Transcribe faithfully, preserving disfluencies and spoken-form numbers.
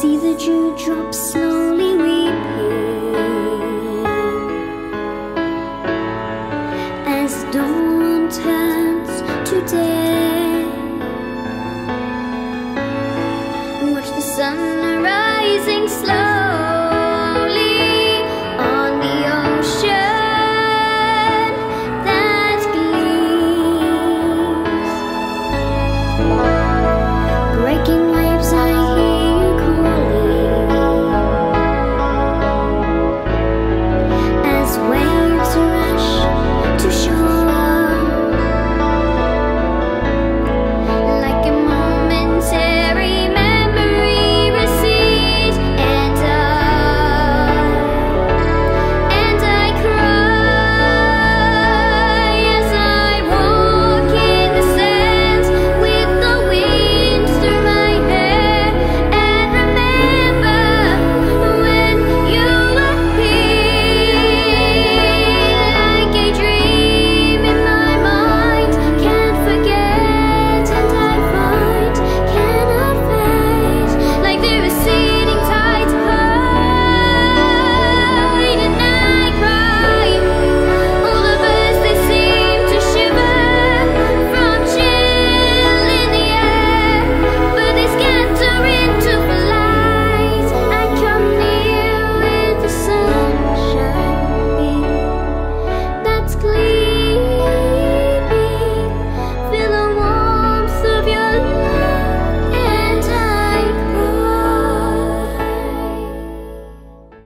see the dewdrops slowly weeping as dawn turns to day. Watch the sun rising slow.